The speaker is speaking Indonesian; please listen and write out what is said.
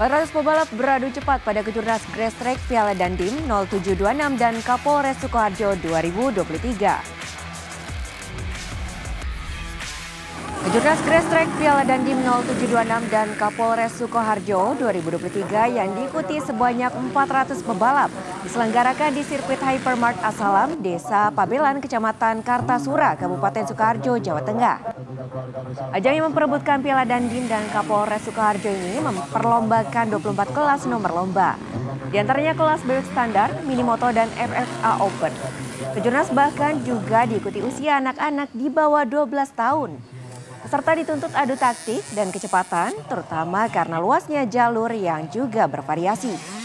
400 pebalap beradu cepat pada Kejurnas Grasstrack Piala Dandim 0726 dan Kapolres Sukoharjo 2023. Kejurnas Grasstrack Piala Dandim 0726 dan Kapolres Sukoharjo 2023 yang diikuti sebanyak 400 pebalap diselenggarakan di sirkuit Hypermart Asalam, Desa Pabelan, Kecamatan Kartasura, Kabupaten Sukoharjo, Jawa Tengah. Ajang yang memperebutkan Piala Dandim dan Kapolres Sukoharjo ini memperlombakan 24 kelas nomor lomba. Di antaranya kelas bebek standar, minimoto, dan FFA Open. Kejurnas bahkan juga diikuti usia anak-anak di bawah 12 tahun. Peserta dituntut adu taktik dan kecepatan, terutama karena luasnya jalur yang juga bervariasi.